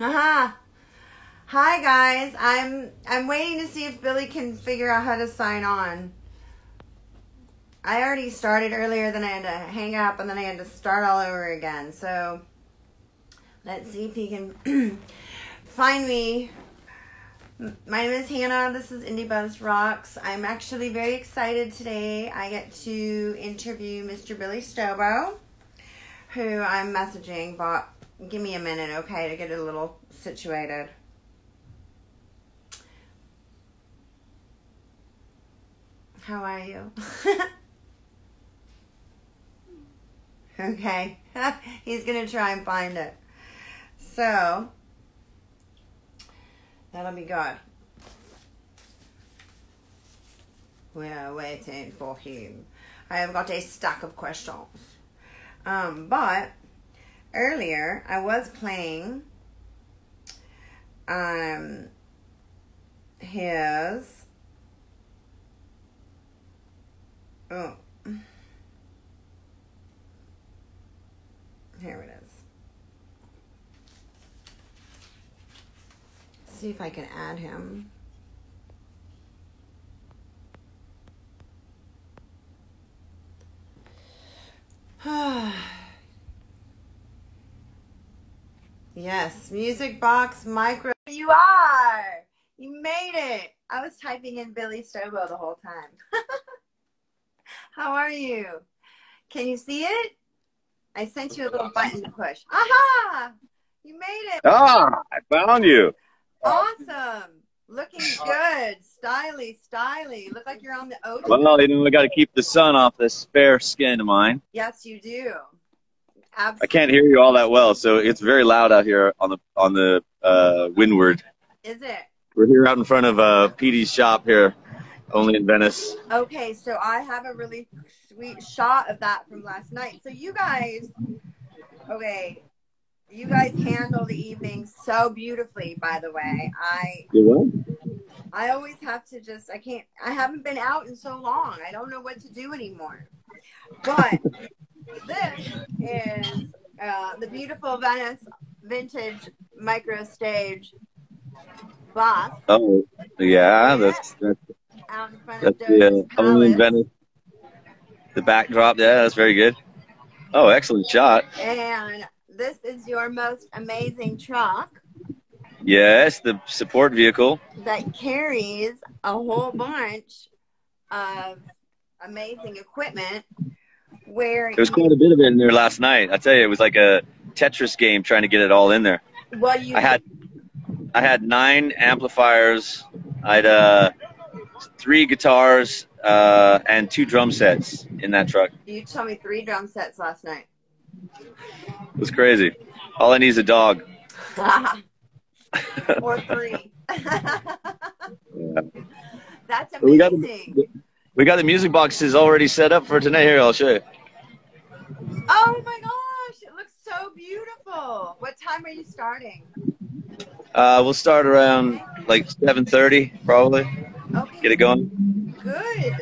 Hi guys, I'm waiting to see if Billy can figure out how to sign on. I already started earlier, then I had to hang up, and then I had to start all over again. So let's see if he can find me. My name is Hannah. This is Indie Buzz Rocks. I'm actually very excited today. I get to interview Mr. Billy Stobo, who I'm messaging, but give me a minute, okay, to get a little situated. How are you? Okay. He's going to try and find it. So, that'll be good. We're waiting for him. I have got a stack of questions. But earlier, I was playing his... Oh, here it is. See if I can add him. Yes, music box micro. You are. You made it. I was typing in Billy Stobo the whole time. How are you? Can you see it? I sent you a little button to push. Aha! You made it. Ah, I found you. Awesome. Looking good. Styly, styly. Look like you're on the ocean. Well, you know, we got to keep the sun off this fair skin of mine. Yes, you do. Absolutely. I can't hear you all that well, so it's very loud out here on the windward. Is it? We're here out in front of Petey's shop here. Only in Venice. Okay, so I have a really sweet shot of that from last night. So you guys, okay, you guys handle the evening so beautifully, by the way. I always have to just, I haven't been out in so long. I don't know what to do anymore. But this is the beautiful Venice vintage micro stage box. Oh, yeah, that's out in front of the Only in Venice. The backdrop, yeah, that's very good. Oh, excellent shot. And this is your most amazing truck. Yes, the support vehicle. That carries a whole bunch of amazing equipment. Where there was quite a bit of it in there last night. I tell you, it was like a Tetris game trying to get it all in there. Well, I had 9 amplifiers. I had 3 guitars and 2 drum sets in that truck. You told me 3 drum sets last night. It was crazy. All I need is a dog. Or 3. Yeah. That's amazing. We got the music boxes already set up for tonight. Here, I'll show you. Oh my gosh, it looks so beautiful. What time are you starting? We'll start around like 7:30 probably. Okay. Get it going. Good.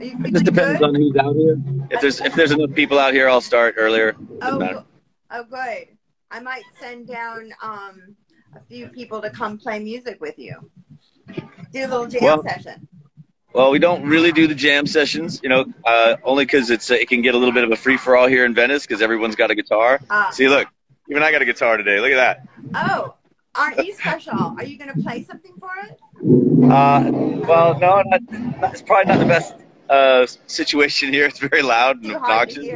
It just depends on who's out here. If there's enough people out here, I'll start earlier. Oh, good. I might send down a few people to come play music with you. Do a little jam session. Well, we don't really do the jam sessions, you know, only because it can get a little bit of a free for all here in Venice because everyone's got a guitar. See, look, even I got a guitar today. Look at that. Oh. Aren't you special? Are you going to play something for us? Well, no, it's probably not the best situation here. It's very loud and obnoxious.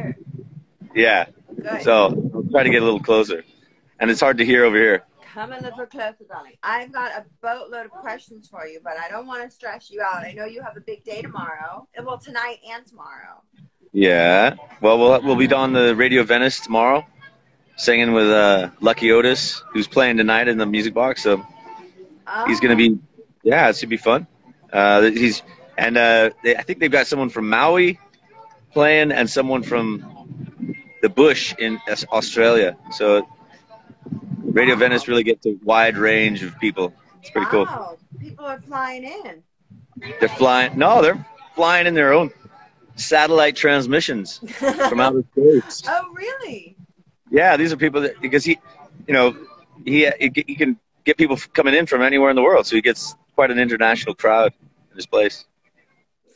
Yeah. Good. So I'll try to get a little closer. And it's hard to hear over here. Come a little closer, darling. I've got a boatload of questions for you, but I don't want to stress you out. I know you have a big day tomorrow. Well, tonight and tomorrow. Yeah. Well, we'll be on the Radio Venice tomorrow, singing with Lucky Otis, who's playing tonight in the music box. So he's going to be, yeah, it should be fun. I think they've got someone from Maui playing and someone from the bush in Australia. So Radio Venice really gets a wide range of people. It's pretty cool. People are flying in. They're flying. No, they're flying in their own satellite transmissions from outer space. Oh, really? Yeah, these are people that, because he can get people coming in from anywhere in the world, so he gets quite an international crowd in his place.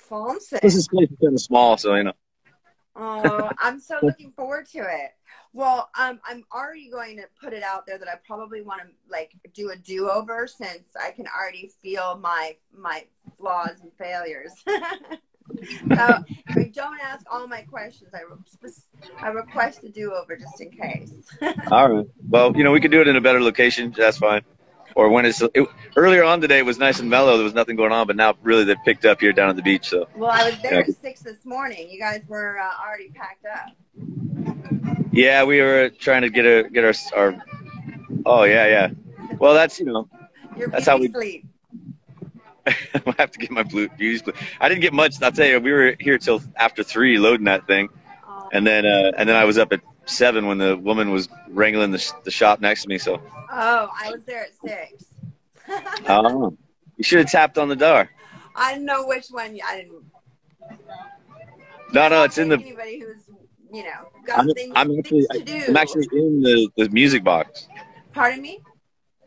Fancy. This is kind of small, so you know. Oh, I'm so looking forward to it. Well, I'm already going to put it out there that I probably want to like do a do-over, since I can already feel my flaws and failures. So I don't ask all my questions. I request a do-over just in case. All right. Well, you know, we could do it in a better location. That's fine. Or when it earlier on today, it was nice and mellow. There was nothing going on, but now really they've picked up here down at the beach. So. Well, I was there at 6 this morning. You guys were already packed up. Yeah, we were trying to get our. Oh yeah. Well, that's, you know. That's how we sleep. I have to get my beauty blue. I didn't get much. I'll tell you, we were here till after 3 loading that thing, and then I was up at 7 when the woman was wrangling the shop next to me. So. Oh, I was there at 6. Oh, you should have tapped on the door. I don't know which one. I didn't. No, it's in the. Anybody who's, you know, got I'm actually in the music box. Pardon me?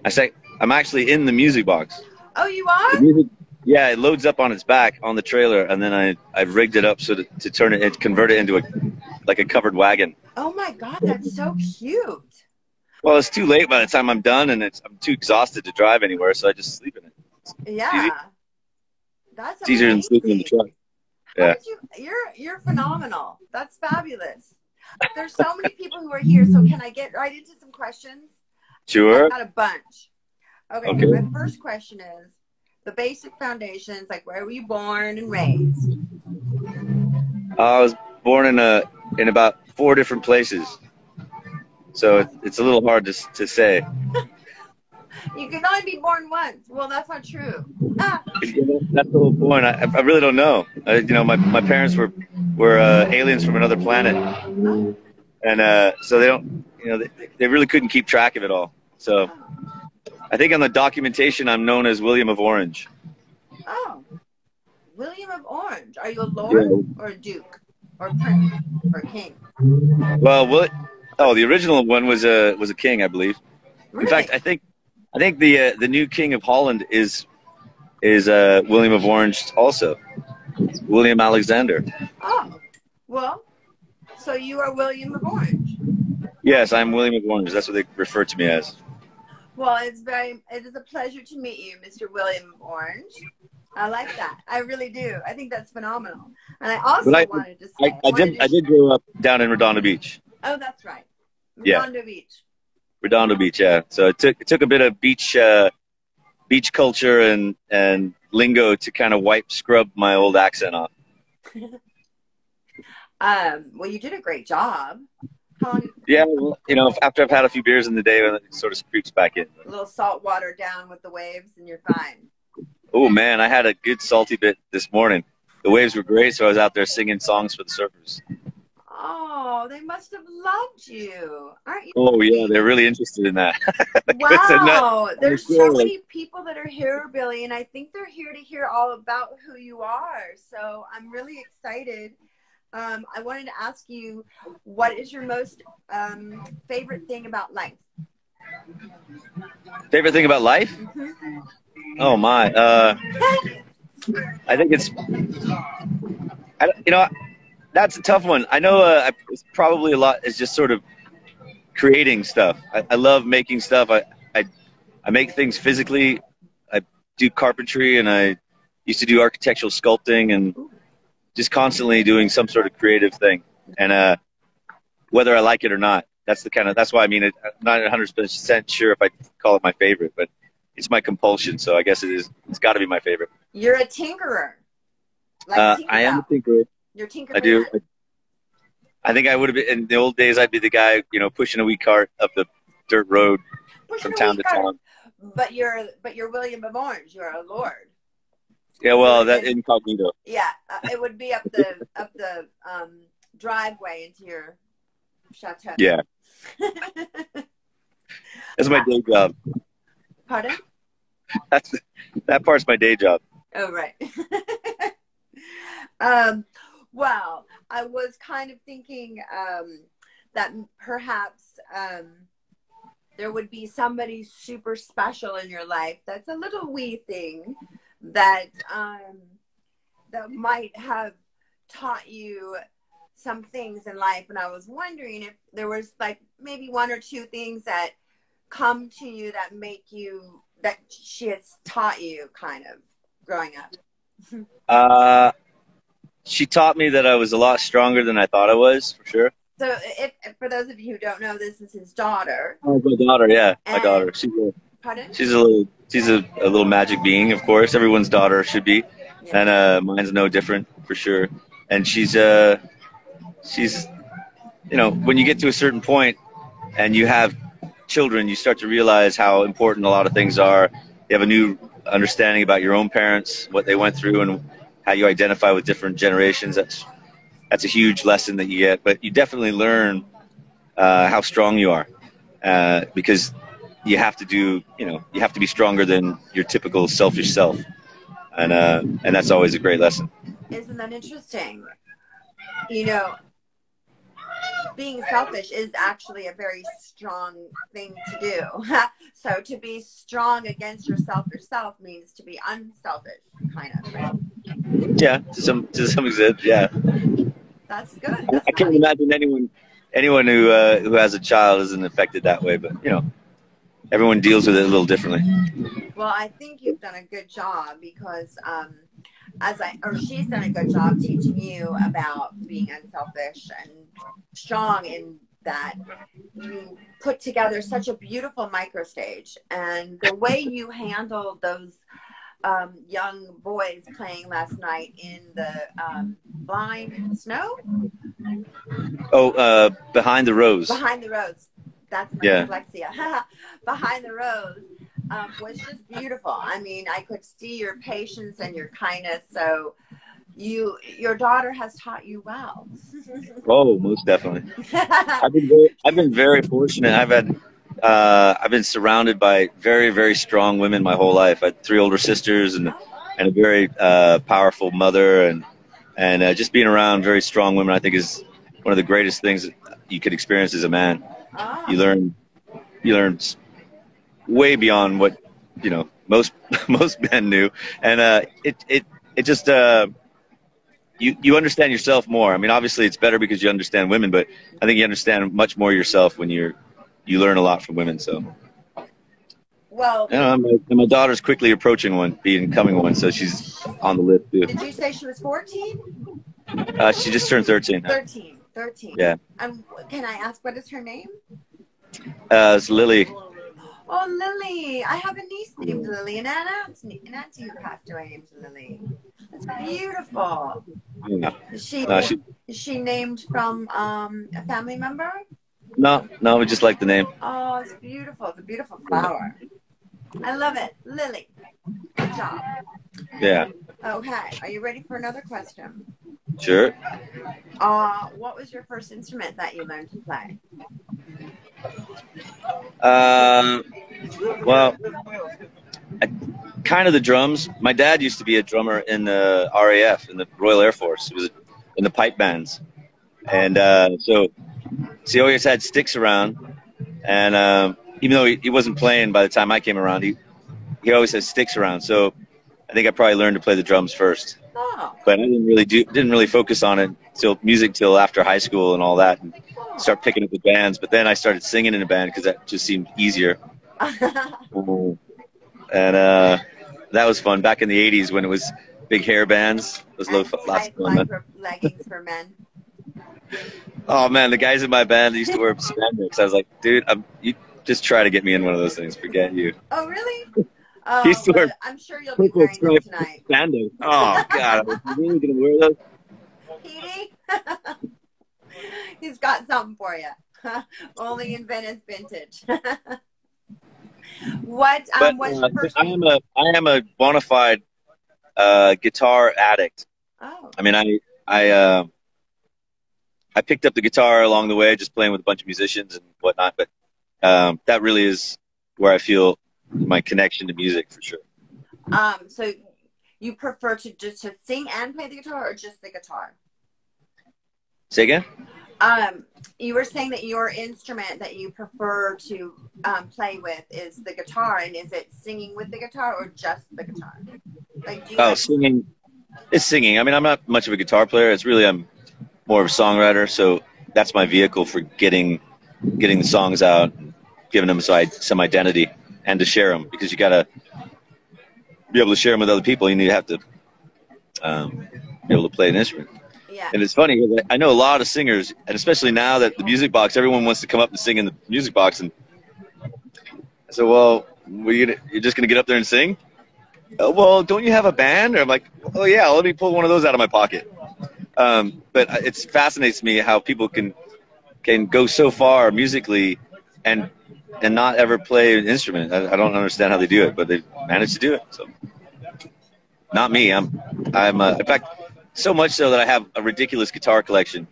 I say I'm actually in the music box. Oh, you are? Music, yeah, it loads up on its back on the trailer, and then I rigged it up so to turn it, convert it into a covered wagon. Oh my God, that's so cute. Well, it's too late by the time I'm done, and I'm too exhausted to drive anywhere, so I just sleep in it. Yeah, that's amazing. It's easier than sleeping in the truck. Yeah. You're phenomenal. That's fabulous. There's so many people who are here, so can I get right into some questions? Sure. I've got a bunch. Okay, my first question is the basic foundations, like where were you born and raised? I was born in about 4 different places, so it's a little hard to say. You can only be born once. Well, that's not true. That's the whole point. I really don't know. You know, my parents were aliens from another planet, and so they don't, you know, they really couldn't keep track of it all. So. I think on the documentation, I'm known as William of Orange. Oh, William of Orange. Are you a lord or a duke or a prince or a king? Well, the original one was a king, I believe. Really? In fact, I think the new king of Holland is William of Orange also. William Alexander. Oh, well, so you are William of Orange. Yes, I'm William of Orange. That's what they refer to me as. Well, it is a pleasure to meet you, Mr. William of Orange. I like that. I really do. I think that's phenomenal. And I also wanted to say... I did grow up down in Redondo Beach. Oh, that's right. Redondo Beach, yeah. So it took a bit of beach culture and lingo to kind of scrub my old accent off. Well, you did a great job. Yeah, well, you know, after I've had a few beers in the day, it sort of creeps back in. A little salt water down with the waves, and you're fine. Oh, man, I had a good salty bit this morning. The waves were great, so I was out there singing songs for the surfers. Oh, they must have loved you. Aren't you? Oh, yeah, they're really interested in that. Wow, there's so many people that are here, Billy, and I think they're here to hear all about who you are. So I'm really excited. I wanted to ask you, what is your most favorite thing about life? Favorite thing about life? Mm-hmm. Oh, my. I think it's, that's a tough one. I know it's probably a lot is just sort of creating stuff. I love making stuff. I make things physically. I do carpentry, and I used to do architectural sculpting, and just constantly doing some sort of creative thing, and whether I like it or not, that's why I mean it. I'm not 100% sure if I call it my favorite, but it's my compulsion. So I guess it is. It's got to be my favorite. You're a tinkerer. Like I am a tinkerer. You're tinkerer. I do. I think I would have been in the old days. I'd be the guy, you know, pushing a wee cart up the dirt road from town to town. But you're William of Orange. You're a lord. Yeah, well, that incognito. Yeah, it would be up the driveway into your chateau. Yeah, that's my day job. Pardon? That part's my day job. Oh, right. Well, I was kind of thinking that perhaps there would be somebody super special in your life that's a little wee thing that that might have taught you some things in life. And I was wondering if there was like maybe one or two things that come to you that make you, that she has taught you kind of growing up. She taught me that I was a lot stronger than I thought I was, for sure. So if for those of you who don't know, this is his daughter. Oh, my daughter, yeah. And my daughter. She's a little magic being, of course. Everyone's daughter should be. Yeah. And mine's no different, for sure. And she's, you know, when you get to a certain point and you have children, you start to realize how important a lot of things are. You have a new understanding about your own parents, what they went through, and how you identify with different generations. That's a huge lesson that you get, but you definitely learn how strong you are, because you have to do, you know, you have to be stronger than your typical selfish self, and that's always a great lesson. Isn't that interesting? You know, being selfish is actually a very strong thing to do. So to be strong against your selfish self means to be unselfish, kind of, right? Yeah, to some extent, yeah. That's good. I can't imagine anyone who has a child isn't affected that way, but, you know, everyone deals with it a little differently. Well, I think you've done a good job because, she's done a good job teaching you about being unselfish and strong in that you put together such a beautiful micro stage, and the way you handled those young boys playing last night in the blind snow? Oh, Behind the Rose. Behind the Rose. That's my dyslexia. Behind the Rose was just beautiful. I mean, I could see your patience and your kindness. So your daughter has taught you well. Oh, most definitely. I've been very fortunate. I've been surrounded by very, very strong women my whole life. I had 3 older sisters and a very powerful mother, and just being around very strong women, I think, is one of the greatest things that you could experience as a man. Oh. You learn way beyond what, you know, most men knew, and it just you understand yourself more. I mean, obviously, it's better because you understand women, but I think you understand much more yourself when you learn a lot from women. So, well, you know, my daughter's quickly approaching one, becoming one, so she's on the list too. Did you say she was 14? She just turned 13. 13. Yeah. Can I ask, what is her name? It's Lily. Oh, Lily. I have a niece named Lily, and an auntie who passed away named Lily. That's beautiful. Yeah. Is she named from a family member? No, we just like the name. Oh, it's beautiful. It's a beautiful flower. I love it. Lily. Good job. Yeah. Okay. Are you ready for another question? Sure. What was your first instrument that you learned to play? Well, kind of the drums. My dad used to be a drummer in the RAF, in the Royal Air Force. He was in the pipe bands. And so he always had sticks around, and even though he wasn't playing by the time I came around, he always had sticks around. So I think I probably learned to play the drums first. Oh. But I didn't really focus on it till after high school and all that, and start picking up the bands. But then I started singing in a band because that just seemed easier. And that was fun back in the '80s when it was big hair bands. It was lots of fun. Leggings for men. Oh man, the guys in my band used to wear spandex. I was like, dude, you just try to get me in one of those things. Forget you. Oh really? Oh, I'm sure you'll be wearing them tonight. Spandex. Oh god, are you really gonna wear those? Petey, he's got something for you. Only in Venice vintage. What's your first? I am a bona fide guitar addict. Oh. I mean, I picked up the guitar along the way, just playing with a bunch of musicians and whatnot, but that really is where I feel my connection to music, for sure. So you prefer to sing and play the guitar, or just the guitar? Say again? You were saying that your instrument that you prefer to play with is the guitar, and is it singing with the guitar or just the guitar? Like, do you singing. It's singing. I mean, I'm not much of a guitar player. It's really, I'm more of a songwriter, so that's my vehicle for getting the songs out, giving them some identity, and to share them, because you gotta be able to share them with other people. You need to have to be able to play an instrument. Yeah. And it's funny, I know a lot of singers, and especially now that the music box, everyone wants to come up and sing in the music box. And I said, well, you're just going to get up there and sing? Oh, well, don't you have a band? Or I'm like, oh, yeah, let me pull one of those out of my pocket. But it fascinates me how people can go so far musically and not ever play an instrument. I don't understand how they do it, but they manage to do it. So, not me. I'm in fact, so much so that I have a ridiculous guitar collection.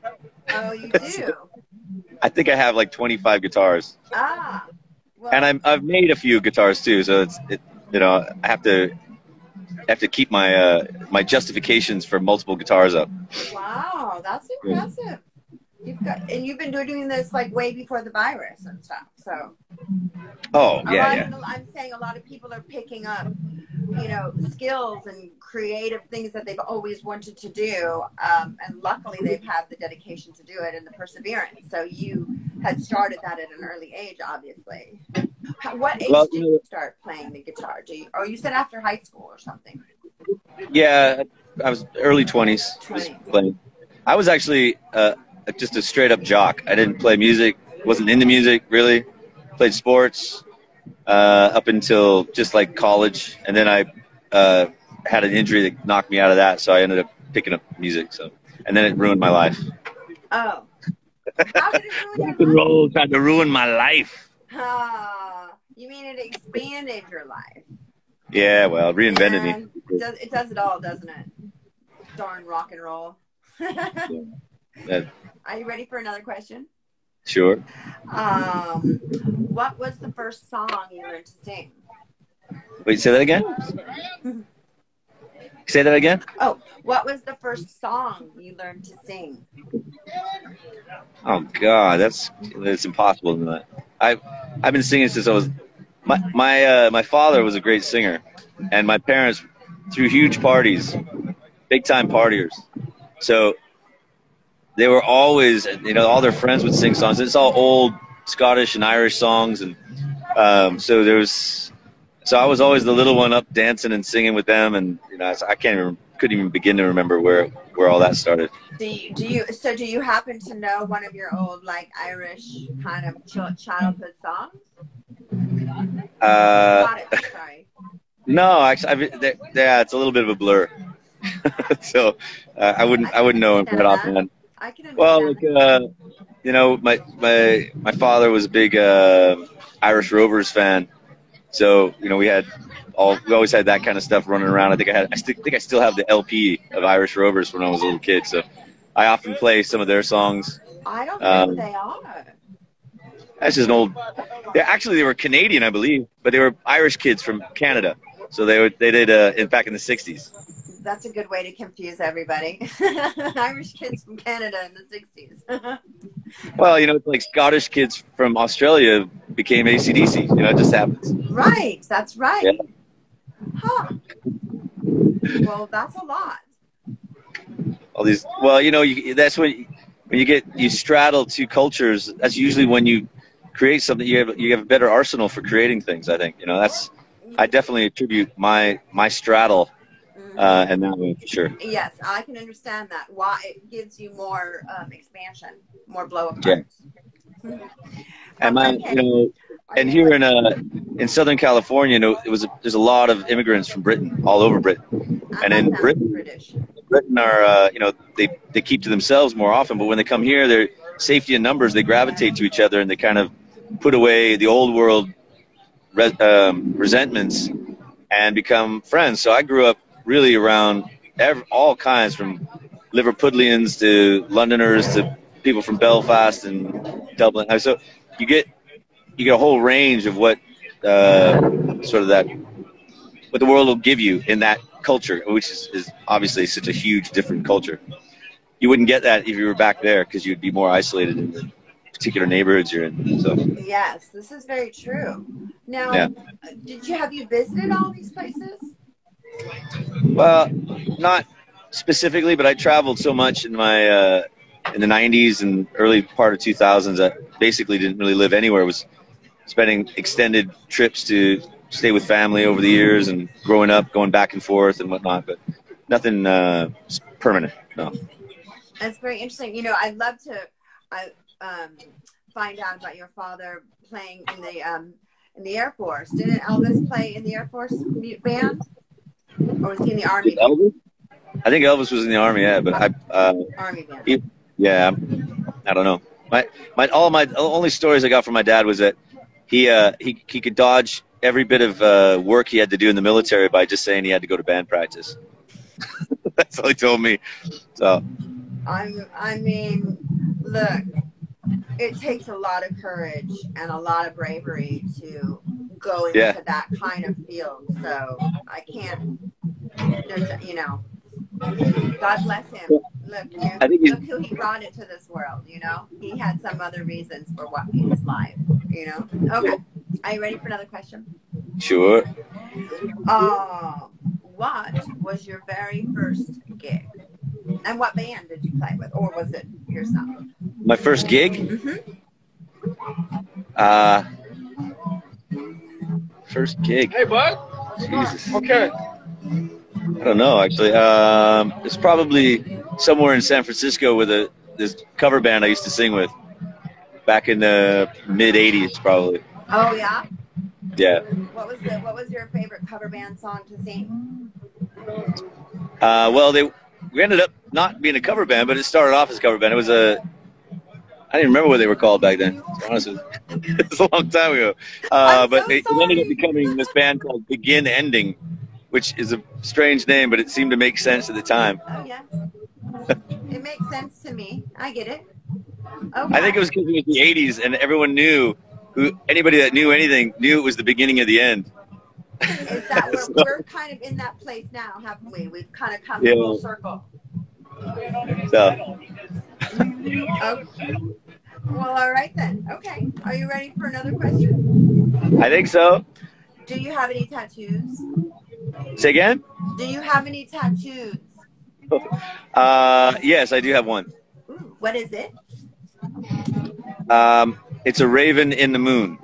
Oh, you do? I think I have like 25 guitars. Ah. Well. And I've made a few guitars too, so it's you know, I have to keep my my justifications for multiple guitars up. Wow, that's impressive. Yeah. You've been doing this like way before the virus and stuff. So. Oh yeah, I'm saying a lot of people are picking up, you know, skills and creative things that they've always wanted to do, and luckily they've had the dedication to do it and the perseverance. So you had started that at an early age, obviously. What age did you start playing the guitar? Or you said after high school or something? Yeah, I was early 20s. I was actually just a straight up jock. I didn't play music, wasn't into music really. Played sports up until just like college, and then I had an injury that knocked me out of that, so I ended up picking up music. So, and then it ruined my life. Oh, how did it ruin rock and roll life? Tried to ruin my life. You mean it expanded your life? Yeah, well, reinvented me. It does it all, doesn't it? Darn rock and roll. Yeah. Are you ready for another question? Sure. What was the first song you learned to sing? Wait, say that again? Say that again? Oh, what was the first song you learned to sing? Oh God, that's impossible to know. I've been singing since I was my father was a great singer, and my parents threw huge parties, big time partiers. So they were always, you know, all their friends would sing songs. It's all old Scottish and Irish songs, and so I was always the little one up dancing and singing with them, and you know, I couldn't even begin to remember where all that started. Do you happen to know one of your old like Irish kind of childhood songs? Sorry. No, actually, yeah, it's a little bit of a blur. So I wouldn't know him right offhand. I can understand. Well, you know, my father was a big Irish Rovers fan, so you know we always had that kind of stuff running around. I think I still have the LP of Irish Rovers when I was a little kid, so I often play some of their songs. I don't know who they are. That's just an old. Yeah, actually, they were Canadian, I believe, but they were Irish kids from Canada. So they did back in the '60s. That's a good way to confuse everybody. Irish kids from Canada in the '60s. Well, you know, it's like Scottish kids from Australia became AC/DC. You know, it just happens. Right. That's right. Yeah. Huh. Well, that's a lot. All these. Well, you know, that's when you straddle two cultures. That's usually when you create something. You have a better arsenal for creating things. I think. You know, that's. I definitely attribute my straddle. And that one, for sure. Yes, I can understand that. Why it gives you more expansion, more blow-up. Yeah. And here in Southern California, you know, there's a lot of immigrants from Britain, all over Britain. And in Britain are you know, they keep to themselves more often, but when they come here, their safety in numbers, they gravitate to each other, and they kind of put away the old world resentments and become friends. So I grew up really around all kinds, from Liverpudlians to Londoners to people from Belfast and Dublin. So you get a whole range of what what the world will give you in that culture, which is obviously such a huge different culture. you wouldn't get that if you were back there, because you'd be more isolated in the particular neighborhoods you're in. So. Yes, this is very true. Now, yeah. Have you visited all these places? Well, not specifically, but I traveled so much in my in the 90s and early part of 2000s. I basically didn't really live anywhere. I was spending extended trips to stay with family over the years, and growing up, going back and forth and whatnot, but nothing permanent, no. That's very interesting. You know, I'd love to find out about your father playing in the Air Force. Didn't Elvis play in the Air Force band? Or was he in the Army? Elvis? I think Elvis was in the Army, yeah, but Army band. Yeah, I don't know. My only stories I got from my dad was that he could dodge every bit of work he had to do in the military by just saying he had to go to band practice. That's all he told me. So, I mean, look, it takes a lot of courage and a lot of bravery to go into that kind of field. So I can't, you know, God bless him. Look, look who he brought into this world, you know? He had some other reasons for walking his life, you know? Okay. Are you ready for another question? Sure. What was your very first gig? And what band did you play with? Or was it yourself? My first gig? Mm-hmm. First gig. Hey, bud. Jesus. Okay. I don't know, actually. It's probably somewhere in San Francisco with this cover band I used to sing with back in the mid-'80s, probably. Oh, yeah? Yeah. What was your favorite cover band song to sing? Well, we ended up not being a cover band, but it started off as a cover band. It was I didn't remember what they were called back then, to be honest with you. It was a long time ago. It ended up becoming this band called Begin Ending, which is a strange name, but it seemed to make sense at the time. Oh, yeah. It makes sense to me. I get it. Okay. I think it was because it was the 80s, and everyone knew. Anybody that knew anything knew it was the beginning of the end. Is that where we're kind of in that place now, haven't we? We've kind of come full circle. So. Okay. Well, all right then. Okay. Are you ready for another question? I think so. Do you have any tattoos? Say again? Do you have any tattoos? Yes, I do have one. Ooh, what is it? It's a raven in the moon.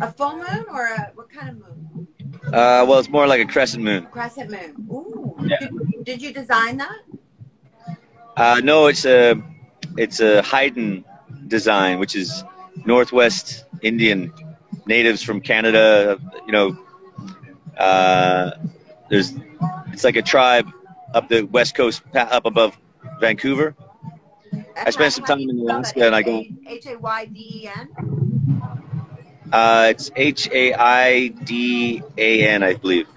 A full moon or what kind of moon? Well, it's more like a crescent moon. Crescent moon. Ooh. Yeah. Did you design that? No, it's a Haida design, which is Northwest Indian natives from Canada. You know, it's like a tribe up the west coast, up above Vancouver. I spent some time in Alaska, and I go. H-A-Y-D-E-N? It's H-A-I-D-A-N, I believe.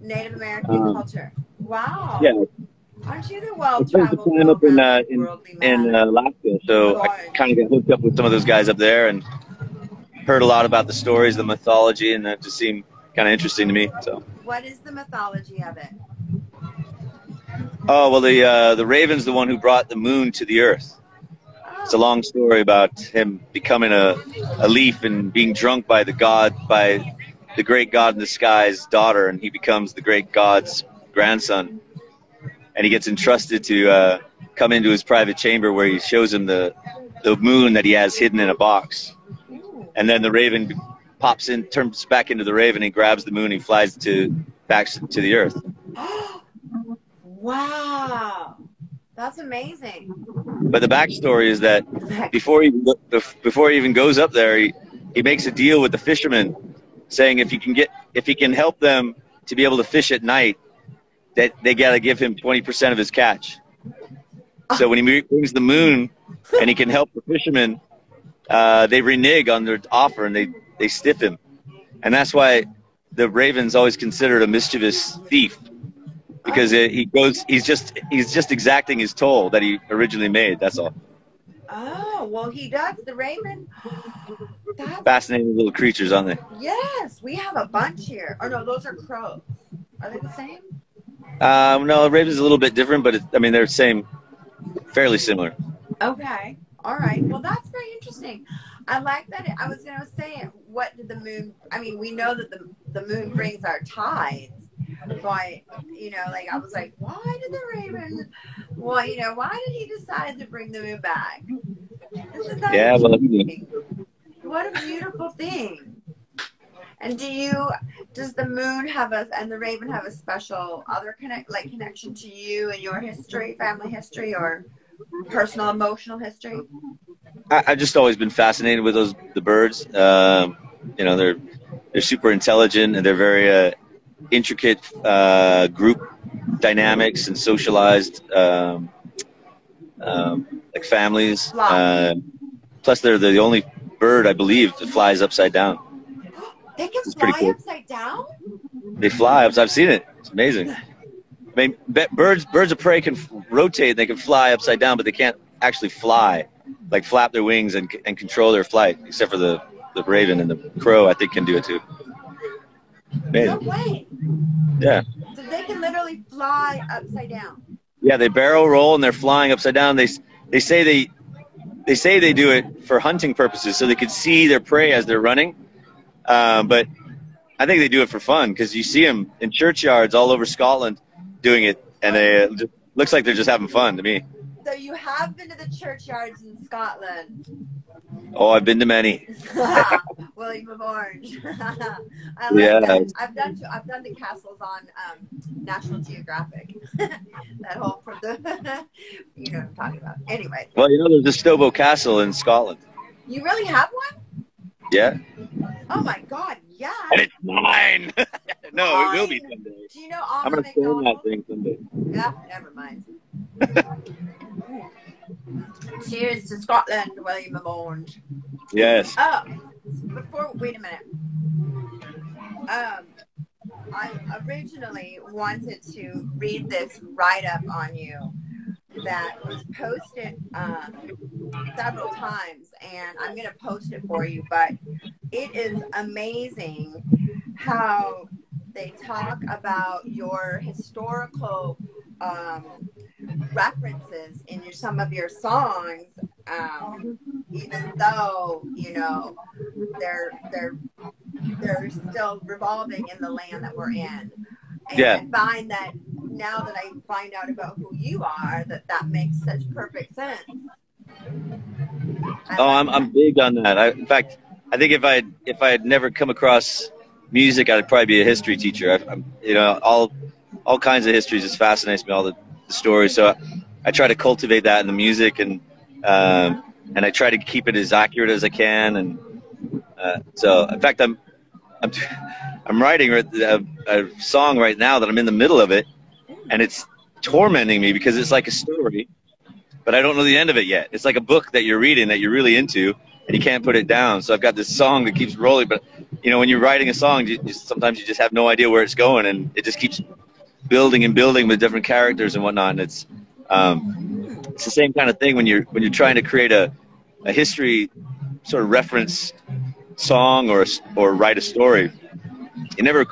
Native American culture. Wow. Yeah. Aren't you the well-traveled man up in Alaska, so Lord. I kind of got hooked up with some of those guys up there and heard a lot about the stories, the mythology, and that just seemed kind of interesting to me. So. What is the mythology of it? Oh, well, the raven's the one who brought the moon to the earth. Oh. It's a long story about him becoming a leaf and being drunk by the great god in the sky's daughter, and he becomes the great god's grandson. And he gets entrusted to come into his private chamber where he shows him the moon that he has hidden in a box. And then the raven pops in, turns back into the raven, and grabs the moon, and he flies back to the earth. Wow, that's amazing. But the backstory is that before he even goes up there, he makes a deal with the fishermen, saying if he can help them to be able to fish at night, that they gotta give him 20% of his catch. So when he brings the moon and he can help the fishermen, they renege on their offer and they stiff him, and that's why the raven's always considered a mischievous thief. Because he's just exacting his toll that he originally made. That's all. Oh well, he does. The raven. That's fascinating little creatures, aren't they? Yes, we have a bunch here. Oh no, those are crows. Are they the same? No, the raven's a little bit different, but they're the same fairly similar. Okay. All right. Well, that's very interesting. I like that. I was going to say, what did the moon, I mean, we know that the moon brings our tides, but, you know, like, I was like, why did the raven, well, you know, why did he decide to bring the moon back? Yeah, well, what a beautiful thing. And do you, does the moon have a, and the raven have a special other connection to you and your history, family history, or personal emotional history? I've just always been fascinated with the birds. You know, they're super intelligent, and they're very intricate group dynamics and socialized like families. Plus, they're the only bird, I believe, that flies upside down. They can fly cool. Upside down? They fly. I've seen it. It's amazing. I mean, birds of prey can rotate. They can fly upside down, but they can't actually fly, like flap their wings and control their flight, except for the raven and the crow, I think, can do it too. Man. No way. Yeah. So they can literally fly upside down. Yeah, they barrel roll and they're flying upside down. They say they do it for hunting purposes, so they can see their prey as they're running. But I think they do it for fun, because you see them in churchyards all over Scotland doing it, and it looks like they're just having fun to me. So you have been to the churchyards in Scotland? Oh, I've been to many. William of Orange. I like that. I've done the castles on National Geographic. That whole from the you know what I'm talking about. Anyway. Well, you know, there's the Stobo Castle in Scotland. You really have one? Yeah. Oh my God, yeah. And it's mine. No, mine. It will be someday. Do you know I'm going to film that thing someday. Yeah, never mind. Cheers to Scotland, William of Orange. Yes. Oh, wait a minute. I originally wanted to read this write-up on you that was posted several times, and I'm going to post it for you, but it is amazing how they talk about your historical references in some of your songs, even though, you know, they're still revolving in the land that we're in. And yeah. I find that now that I find out about who you are, that makes such perfect sense. I'm big on that. In fact, I think if I had never come across music, I'd probably be a history teacher. I'm, you know, all kinds of histories just fascinates me, all the stories. So I try to cultivate that in the music, and I try to keep it as accurate as I can. And so, in fact, I'm writing a song right now that I'm in the middle of it, and it's tormenting me because it's like a story, but I don't know the end of it yet. It's like a book that you're reading that you're really into, and you can't put it down. So I've got this song that keeps rolling, but you know, when you're writing a song, sometimes you just have no idea where it's going, and it just keeps building and building with different characters and whatnot. And it's the same kind of thing when you're trying to create a history sort of reference song or write a story. You're never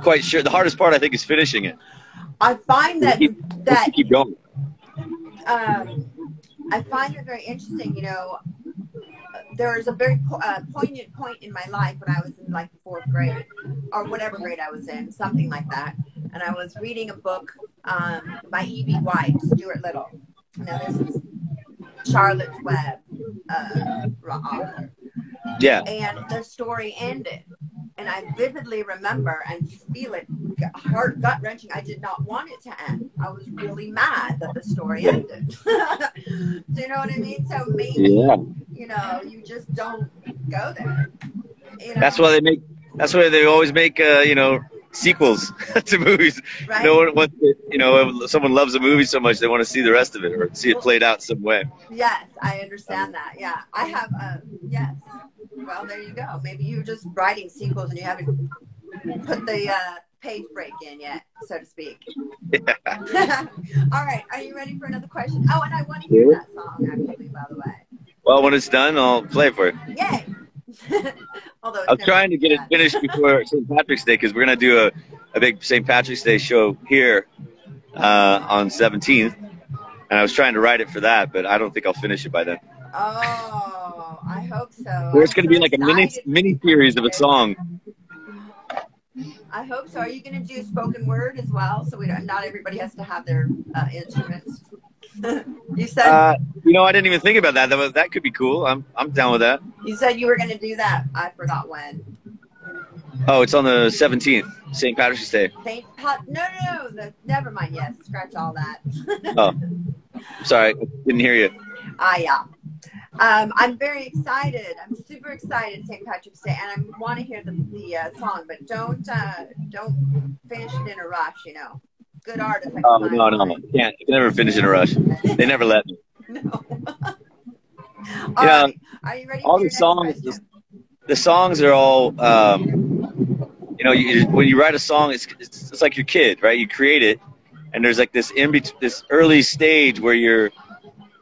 quite sure. The hardest part, I think, is finishing it. I find that keep going. I find it very interesting. You know, there was a very poignant point in my life when I was in like 4th grade or whatever grade I was in, something like that. And I was reading a book by E. B. White, Stuart Little. Now this is Charlotte's Web author. Yeah. And the story ended. And I vividly remember and feel it, gut-wrenching. I did not want it to end. I was really mad that the story ended. Do you know what I mean? So maybe, you know, you just don't go there. You know? That's why they always make, you know, sequels to movies. Right? No one wants to, you know, if someone loves a movie so much, they want to see the rest of it or see it played out some way. Yes, I understand that. Yeah, I have a, yes. Well, there you go. Maybe you're just writing sequels and you haven't put the page break in yet, so to speak. Yeah. All right. Are you ready for another question? Oh, and I want to hear that song, actually, by the way. Well, when it's done, I'll play for it. Yay. Although I'm trying to get it finished before St. Patrick's Day, because we're going to do a big St. Patrick's Day show here on 17th. And I was trying to write it for that, but I don't think I'll finish it by then. Oh, I hope so. There's going to be like a mini series of a song. I hope so. Are you going to do spoken word as well? So we don't, not everybody has to have their instruments. You said you know, I didn't even think about that. That could be cool. I'm down with that. You said you were going to do that. I forgot when. Oh, it's on the 17th, St. Patrick's Day. Never mind. Yes, scratch all that. Oh, sorry, didn't hear you. Ah, yeah. I'm very excited. I'm super excited, St. Patrick's Day, and I want to hear the song, but don't finish it in a rush. You know, good artist. Oh no, I can't. I can never finish in a rush. They never let me. No. Yeah. Right. Are you ready? All the songs. The songs are all. You know, when you write a song, it's like your kid, right? You create it, and there's like this this early stage where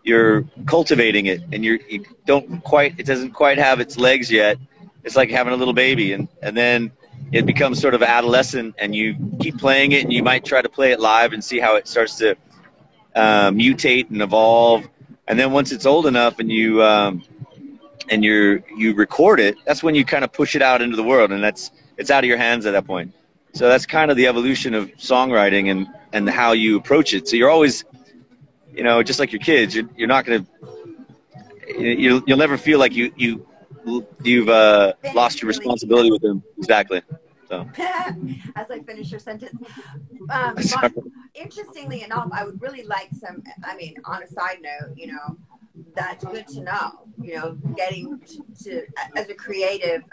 you're cultivating it, and you don't quite, it doesn't quite have its legs yet. It's like having a little baby, and then it becomes sort of adolescent, and you keep playing it, and you might try to play it live and see how it starts to mutate and evolve, and then once it's old enough and you record it, that's when you kind of push it out into the world, and that's. It's out of your hands at that point. So that's kind of the evolution of songwriting and how you approach it. So you're always, you know, just like your kids, you're not going to, you'll never feel like you've lost your responsibility with them. Exactly. So. As I finish your sentence, interestingly enough, I would really like some, I mean, on a side note, you know, that's good to know, you know, getting to as a creative,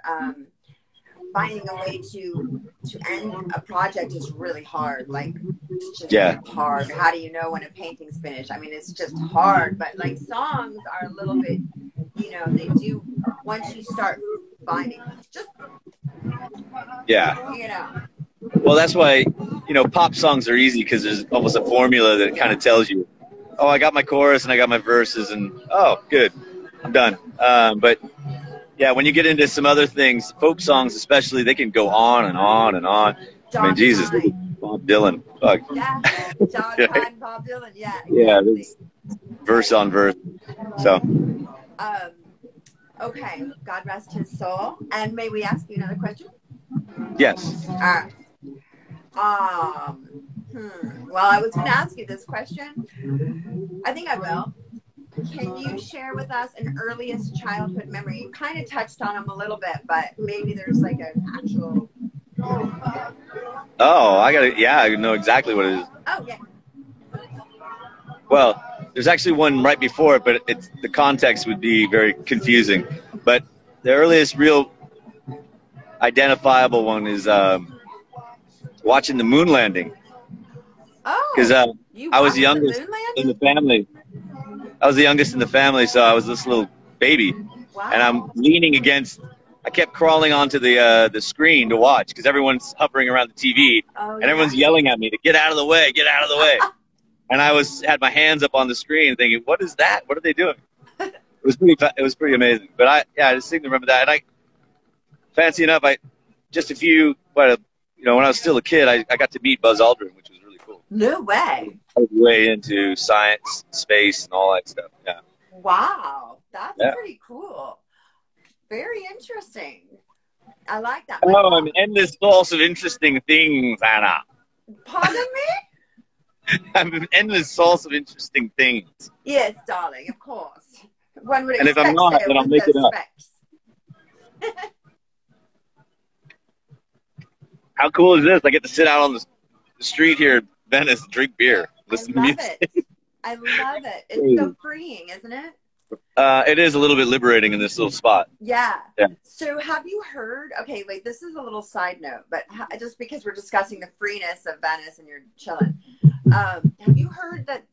finding a way to end a project is really hard. Like, it's just hard. How do you know when a painting's finished? I mean, it's just hard. But like songs are a little bit, you know, they do once you start finding. Just you know. Well, that's why, you know, pop songs are easy because there's almost a formula that kind of tells you, oh, I got my chorus and I got my verses and oh, good, I'm done. But yeah, when you get into some other things, folk songs especially, they can go on and on and on. I mean, Jesus, Bob Dylan. Fuck. Yeah, John Prine, Bob Dylan, yeah. Exactly. Yeah, verse on verse. So. Okay, God rest his soul. And may we ask you another question? Yes. All right. Well, I was going to ask you this question. I think I will. Can you share with us an earliest childhood memory? You kind of touched on them a little bit, but maybe there's like an actual. Oh, I got it. Yeah, I know exactly what it is. Oh, yeah. Well, there's actually one right before it, but it's, the context would be very confusing. But the earliest real identifiable one is watching the moon landing. Oh, because I was the youngest in the family. I was the youngest in the family, so I was this little baby. Wow. And I'm leaning against, I kept crawling onto the screen to watch because everyone's hovering around the TV and everyone's yelling at me to get out of the way, get out of the way. And I had my hands up on the screen thinking, what is that? What are they doing? It was pretty amazing. But I just seem to remember that. And fancy enough, when I was still a kid, I got to meet Buzz Aldrin, which was really cool. No way. Way into science, space, and all that stuff. Yeah. Wow, that's pretty cool. Very interesting. I like that. Oh, an endless source of interesting things, Anna. Pardon me? I'm an endless source of interesting things. Yes, darling. Of course. One would. And if I'm not, then I'll make it up. How cool is this? I get to sit out on the street here in Venice, drink beer. I love it. It's so freeing, isn't it? It is a little bit liberating in this little spot. Yeah. So have you heard, okay, wait, this is a little side note, but just because we're discussing the freeness of Venice and you're chilling, have you heard that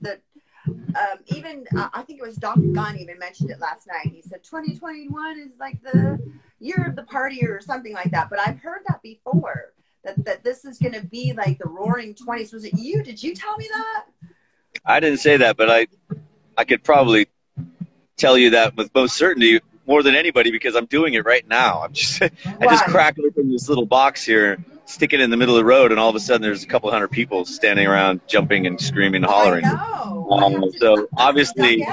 I think it was Dr. Gunn even mentioned it last night. He said 2021 is like the year of the party or something like that, but I've heard that before. That this is going to be like the roaring 20s. Was it you? Did you tell me that? I didn't say that, but I could probably tell you that with most certainty more than anybody because I'm doing it right now. I just cracked open this little box here stick it in the middle of the road, and all of a sudden there's a couple hundred people standing around jumping and screaming and hollering. So obviously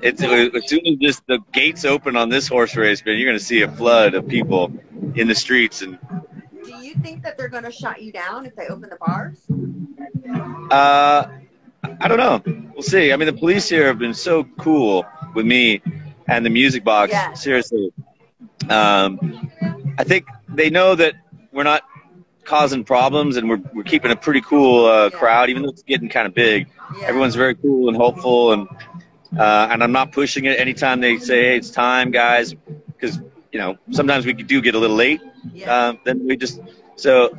it's, as soon as just the gates open on this horse race, man, you're going to see a flood of people in the streets. And do you think that they're going to shut you down if they open the bars? I don't know. We'll see. I mean, the police here have been so cool with me and the music box. Yeah. Seriously. I think they know that we're not causing problems, and we're keeping a pretty cool crowd, even though it's getting kind of big. Yeah. Everyone's very cool and hopeful, and I'm not pushing it anytime they say, hey, it's time, guys, because, you know, sometimes we do get a little late. Yeah. So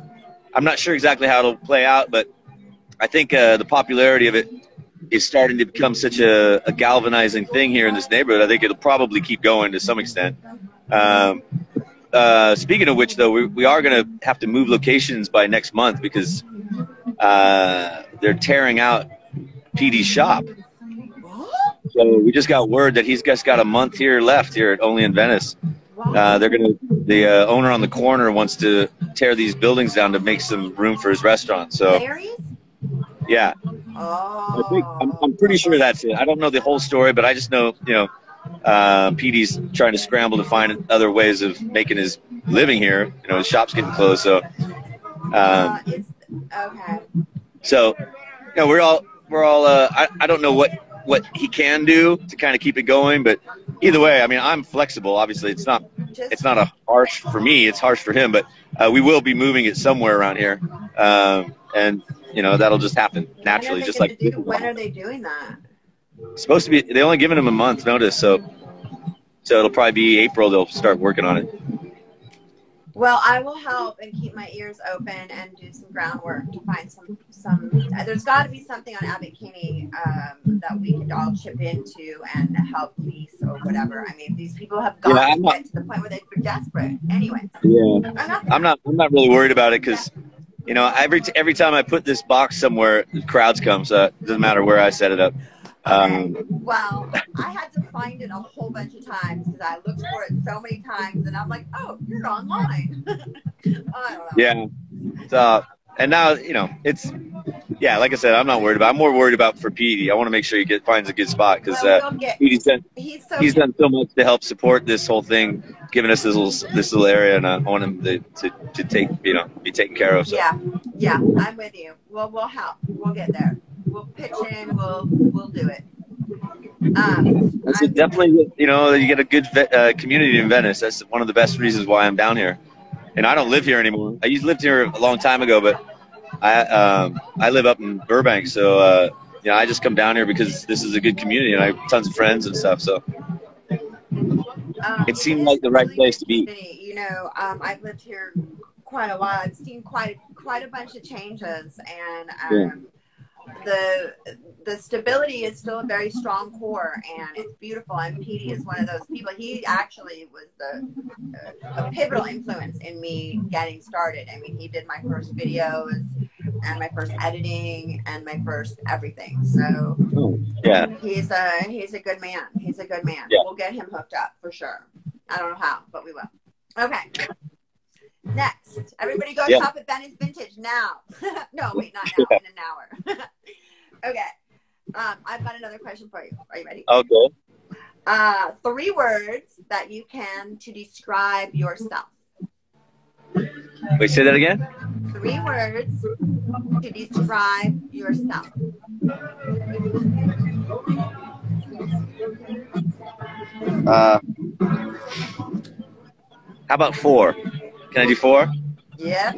I'm not sure exactly how it'll play out, but I think the popularity of it is starting to become such a galvanizing thing here in this neighborhood. I think it'll probably keep going to some extent. Speaking of which, though, we are going to have to move locations by next month because they're tearing out Petey's shop. So we just got word that he's just got a month here left here at Only in Venice. They're going to, the owner on the corner wants to tear these buildings down to make some room for his restaurant. So, yeah, I think, I'm pretty sure that's it. I don't know the whole story, but I just know, you know, Petey's trying to scramble to find other ways of making his living here. You know, his shop's getting closed, so. So, you know, we're all. I don't know what he can do to kind of keep it going, but either way, I mean, I'm flexible. Obviously, it's not a harsh for me. It's harsh for him, but we will be moving it somewhere around here, and you know that'll just happen naturally, just like. When are they doing that? Supposed to be, they only given him a month notice, so it'll probably be April they'll start working on it. Well, I will help and keep my ears open and do some groundwork to find some there's got to be something on Abbot Kinney that we could all chip into and help police or whatever. I mean, these people have gotten to the point where they're desperate. Anyways, I'm not really worried about it because. You know, every time I put this box somewhere, crowds come, so it doesn't matter where I set it up. Well, I had to find it a whole bunch of times because I looked for it so many times, and I'm like, oh, you're online. Yeah. So, and now, you know, it's, yeah, like I said, I'm not worried about it. I'm more worried about for Petey. I want to make sure he finds a good spot because he's done so much to help support this whole thing, giving us this little area, and I want him to take, you know, be taken care of. So. Yeah, I'm with you. Well, we'll help. We'll get there. We'll pitch in. We'll do it. So definitely, you know, you get a good community in Venice. That's one of the best reasons why I'm down here. And I don't live here anymore. I used to live here a long time ago, but I live up in Burbank, so you know, I just come down here because this is a good community, and I have tons of friends and stuff. So it seemed like the right place to be. You know, I've lived here quite a while. I've seen quite a bunch of changes, and the stability is still a very strong core, and it's beautiful. And Petey is one of those people. He actually was a pivotal influence in me getting started. I mean, he did my first videos and my first editing and my first everything. So yeah, he's a good man. He's a good man. Yeah. We'll get him hooked up for sure. I don't know how, but we will. Okay. Next, everybody go shop at Venice Vintage now. No, wait, not now. In an hour. Okay. I've got another question for you. Are you ready? Okay. 3 words that you can to describe yourself. Wait, say that again? 3 words to describe yourself. How about 4? Can I do 4? Yes.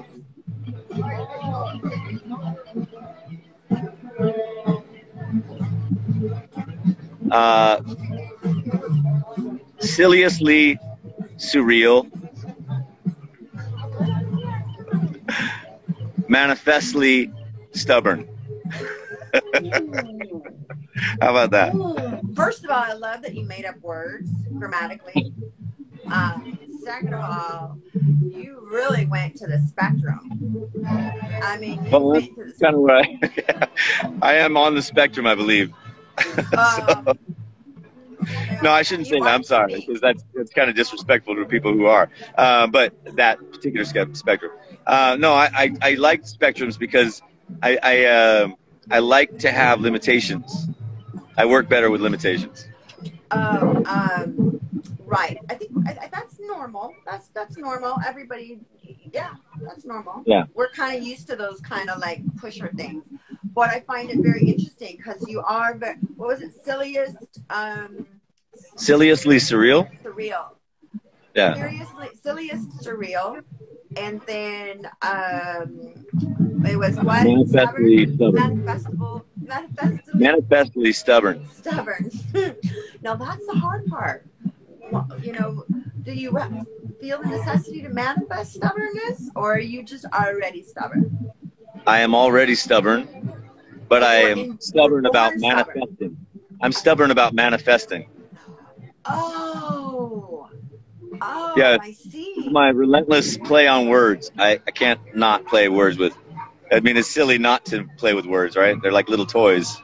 Siliously surreal, manifestly stubborn. How about that? First of all, I love that you made up words grammatically. Second of all, you really went to the spectrum. I mean, that's kind of right. I am on the spectrum, I believe. No, I shouldn't say that. I'm sorry, because that's kind of disrespectful to people who are. But that particular spectrum. No, I like spectrums because I like to have limitations. I work better with limitations. Right. I think that's normal. That's normal. Everybody, yeah, that's normal. Yeah. We're kind of used to those kind of like pusher things. But I find it very interesting because you are, what was it, Siliously surreal? Surreal. Yeah. Seriously, silliest surreal. And then it was what? Manifestly stubborn. Stubborn. Now that's the hard part. Well, you know, do you feel the necessity to manifest stubbornness, or are you just already stubborn? I am already stubborn, but I am stubborn about manifesting. I'm stubborn about manifesting. Oh, yeah, I see. It's my relentless play on words. I can't not play words with. I mean, it's silly not to play with words, right? They're like little toys.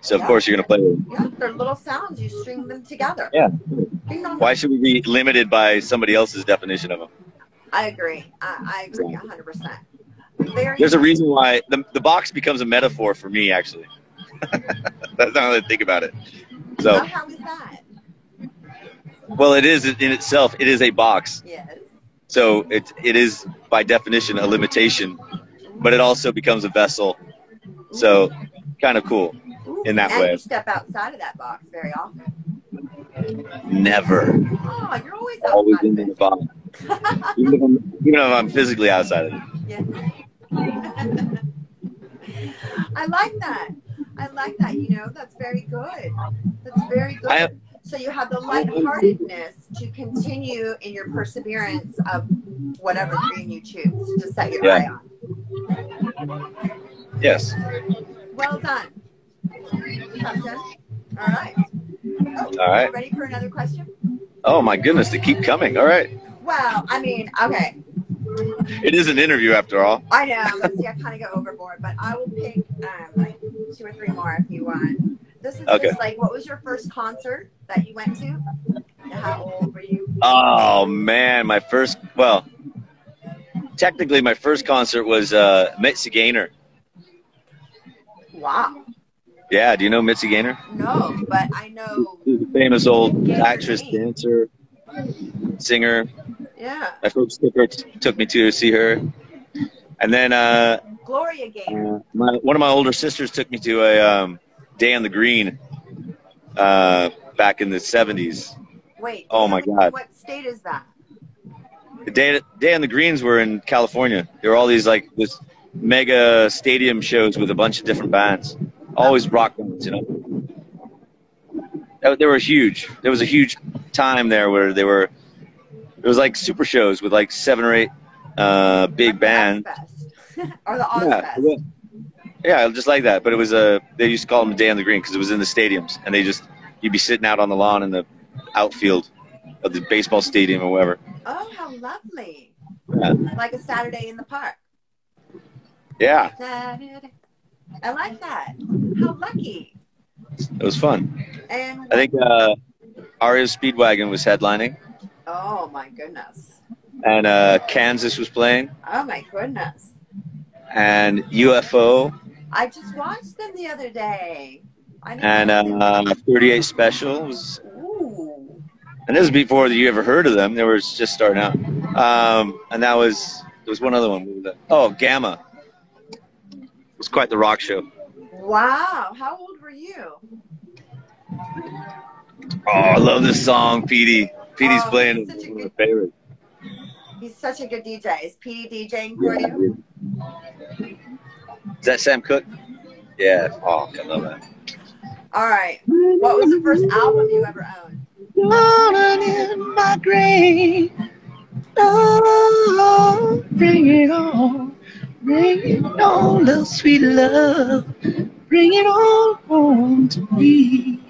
So, of course, you're going to play with them. Yeah, they're little sounds. You string them together. Yeah. Why should we be limited by somebody else's definition of them? I agree. I agree 100%. There's a reason why the box becomes a metaphor for me, actually. That's not how I think about it. So, well, how is that? Well, it is in itself. It is a box. Yes. So it is, by definition, a limitation, but it also becomes a vessel. So kind of cool in that way. And you step outside of that box very often. Never. Oh, you're always outside. Always in the box. Even if I'm physically outside of it. Yeah. I like that. I like that. You know, that's very good. That's very good. So you have the lightheartedness to continue in your perseverance of whatever dream you choose to set your eye on. Yes. Well done, Captain. All right. All right. Ready for another question? Oh my goodness, they keep coming. All right. Well, I mean, okay. It is an interview after all. I know. Let's see, I kind of go overboard, but I will pick like 2 or 3 more if you want. This is just like, what was your first concert that you went to? How old were you? Oh man, my first, well, technically my first concert was Mitzi Gaynor. Wow. Yeah, do you know Mitzi Gaynor? No, but I know. She's a famous old actress, dancer, singer. Yeah. My folks took me to see her. And then Gloria Gaynor. One of my older sisters took me to a Day on the Green back in the 70s. Wait. Oh, my God. What state is that? The Day on the Greens were in California. There were all these, like, this mega stadium shows with a bunch of different bands. Always rock bands, you know. They were huge. There was a huge time there where they were... It was like super shows with like 7 or 8 big bands. Or the Ozfest. Yeah, just like that. But it was they used to call them Day on the Green because it was in the stadiums, and you'd be sitting out on the lawn in the outfield of the baseball stadium or wherever. Oh, how lovely! Yeah. Like a Saturday in the park. Yeah. Saturday. I like that. How lucky. It was fun. And I think REO Speedwagon was headlining. Oh, my goodness. And Kansas was playing. Oh, my goodness. And UFO. I just watched them the other day. And 38 Special. Ooh. And this was before you ever heard of them. They were just starting out. And that was, there was one other one. Oh, Gamma. It was quite the rock show. Wow. How old were you? Oh, I love this song, Petey. Petey's playing. He's such a good favorite. He's such a good DJ. Is Petey DJing for you? Is that Sam Cooke? Yeah. Oh, I love that. All right. What was the first album you ever owned? Rolling in my grave. Oh, bring it on. Bring it on, little sweet love. Bring it all home to me.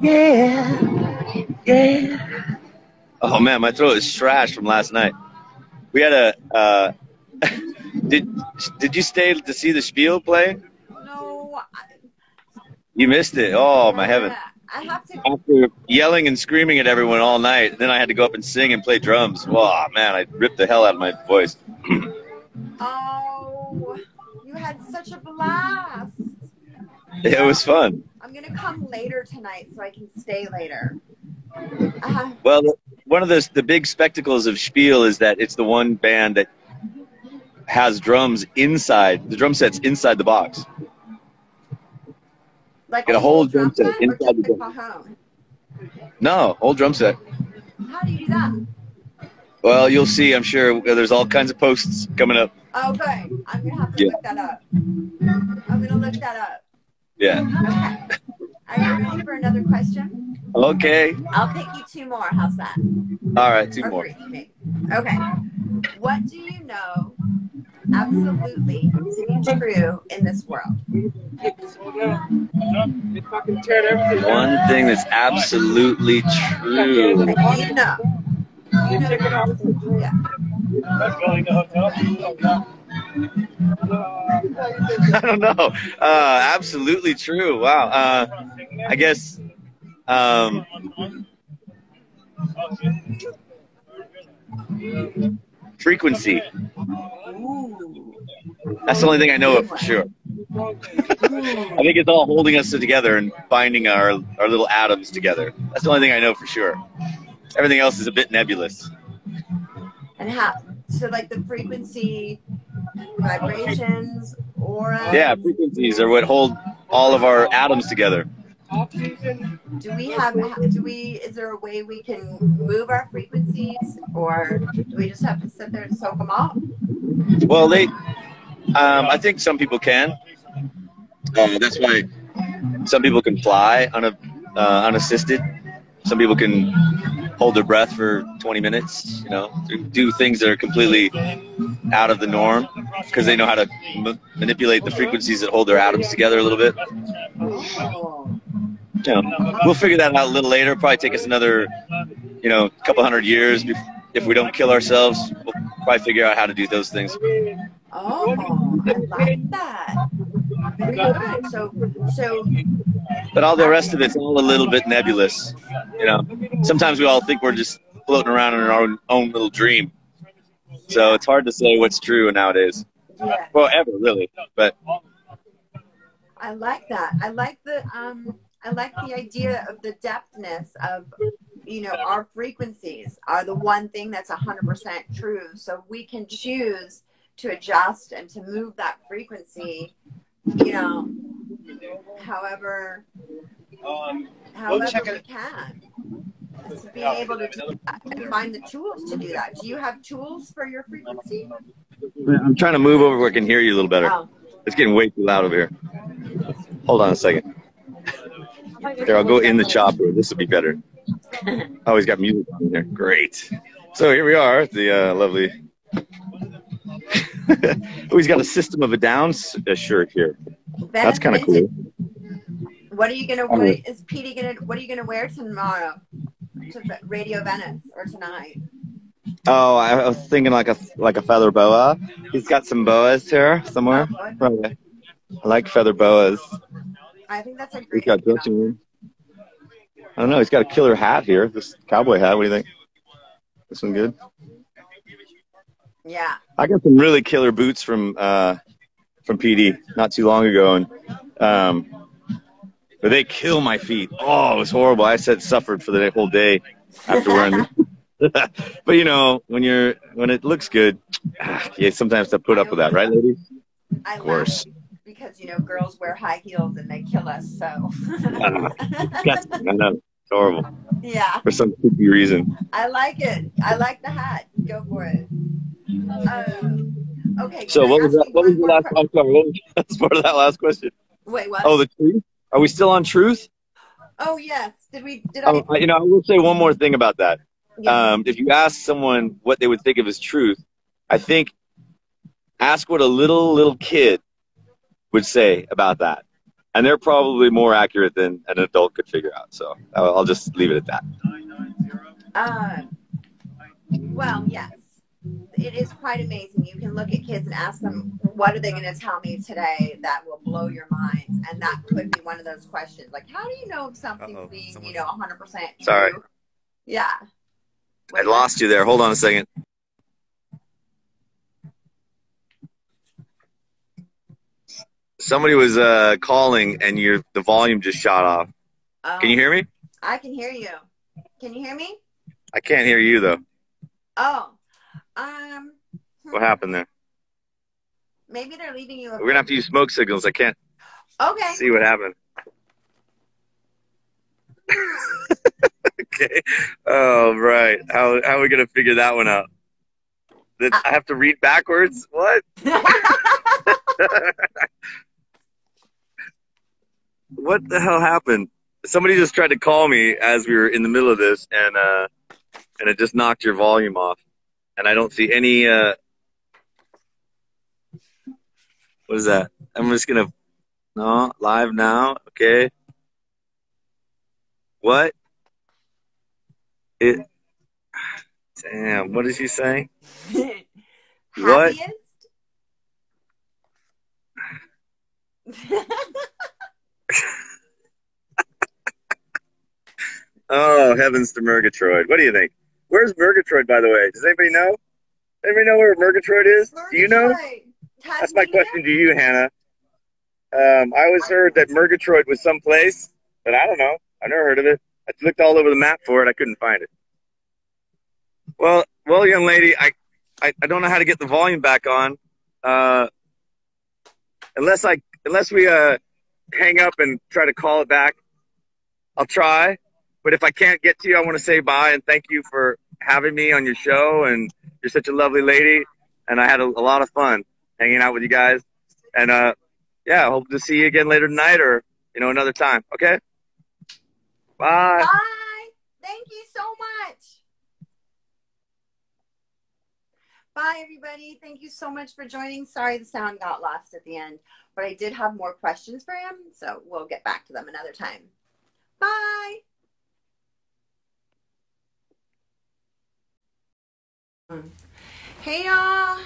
Yeah, yeah. Oh man, my throat is trashed from last night. We had a. Did you stay to see the Spiel play? No. You missed it. Oh my heaven! I have to. After yelling and screaming at everyone all night, then I had to go up and sing and play drums. Wow, man, I ripped the hell out of my voice. Oh, you had such a blast. It was fun. I'm going to come later tonight so I can stay later. Well, one of the big spectacles of Spiel is that it's the one band that has drums inside, the drum set's inside the box. Like a whole drum set inside the box. No, whole drum set. How do you do that? Well, you'll see, I'm sure. There's all kinds of posts coming up. Oh, good. I'm going to have to look that up. I'm going to look that up. Yeah. Okay. Are you ready for another question? Okay. I'll pick you two more. How's that? All right, two more. Three, okay. What do you know absolutely to be true in this world? One thing that's absolutely true. You know. You know. Yeah. I don't know. Absolutely true. Wow. I guess. Frequency. That's the only thing I know of for sure. I think it's all holding us together and binding our little atoms together. That's the only thing I know for sure. Everything else is a bit nebulous. And how? So like the frequency, vibrations, auras. Yeah, frequencies are what hold all of our atoms together. Do we have? Do we? Is there a way we can move our frequencies, or do we just have to sit there and soak them up? Well, they. I think some people can. That's why some people can fly unassisted. Some people can hold their breath for 20 minutes, you know, do things that are completely out of the norm because they know how to manipulate the frequencies that hold their atoms together a little bit. You know, we'll figure that out a little later. Probably take us another, you know, couple hundred years. If we don't kill ourselves, we'll probably figure out how to do those things. Oh, I like that. Very good. So. But all the rest of it's all a little bit nebulous, you know. Sometimes we all think we're just floating around in our own little dream. So it's hard to say what's true nowadays. Yeah. Well, ever really, but. I like that. I like the idea of the depthness of, you know, our frequencies are the one thing that's 100% true. So we can choose to adjust and to move that frequency, you know, however we can. It's being able to do that and find the tools to do that. Do you have tools for your frequency? I'm trying to move over where I can hear you a little better. Oh. It's getting way too loud over here. Hold on a second. There, I'll go in the chopper. This will be better. Oh, he's got music on there. Great. So here we are at the lovely... Oh, he's got a System of a Down shirt here. That's kind of cool. What are you gonna? What are you gonna wear tomorrow to Radio Venice or tonight? Oh, I was thinking like a feather boa. He's got some boas here somewhere. Probably. I like feather boas. I think that's a great. He's got dressing room. I don't know. He's got a killer hat here. This cowboy hat. What do you think? This one good? Yeah. I got some really killer boots from PD not too long ago, and but they kill my feet. Oh, it was horrible. I suffered for the whole day after wearing them. But you know, when it looks good, you sometimes have to put up with that, right, ladies? Of course. Because you know, girls wear high heels and they kill us. So. I know. It's horrible. Yeah. For some creepy reason. I like it. I like the hat. Go for it. Okay. So what was part of that last question? Wait, what? Oh, the truth? Are we still on truth? Oh, yes. You know, I will say one more thing about that. Yeah. If you ask someone what they would think of as truth, I think ask what a little kid would say about that. And they're probably more accurate than an adult could figure out. So I'll just leave it at that. Well, yes. it is quite amazing. You can look at kids and ask them, what are they going to tell me today that will blow your mind? And that could be one of those questions. Like, how do you know if something's being, you know, 100% true? Sorry. Yeah. I lost you there. Hold on a second. Somebody was calling, and the volume just shot off. Can you hear me? I can hear you. Can you hear me? I can't hear you, though. Oh. What happened there? Maybe they're leaving you. We're going to have to use smoke signals. I can't see what happened. Okay. Oh, right. How are we going to figure that one out? I have to read backwards? What? What the hell happened? Somebody just tried to call me as we were in the middle of this, and it just knocked your volume off. And I don't see any, what is that? I'm just going to, no, live now. Okay. What? Damn, what is she saying? What? Oh, heavens to Murgatroyd. What do you think? Where's Murgatroyd, by the way? Does anybody know? Anybody know where Murgatroyd is? Murgatroyd. Do you know? That's my question to you, Hannah. I always heard that Murgatroyd was someplace, but I don't know. I've never heard of it. I looked all over the map for it. I couldn't find it. Well, young lady, I don't know how to get the volume back on. Unless we hang up and try to call it back. I'll try. But if I can't get to you, I want to say bye and thank you for having me on your show. And you're such a lovely lady. And I had a lot of fun hanging out with you guys. And, yeah, I hope to see you again later tonight or, you know, another time. Okay? Bye. Bye. Thank you so much. Bye, everybody. Thank you so much for joining. Sorry the sound got lost at the end. But I did have more questions for him, so we'll get back to them another time. Bye. Hey y'all.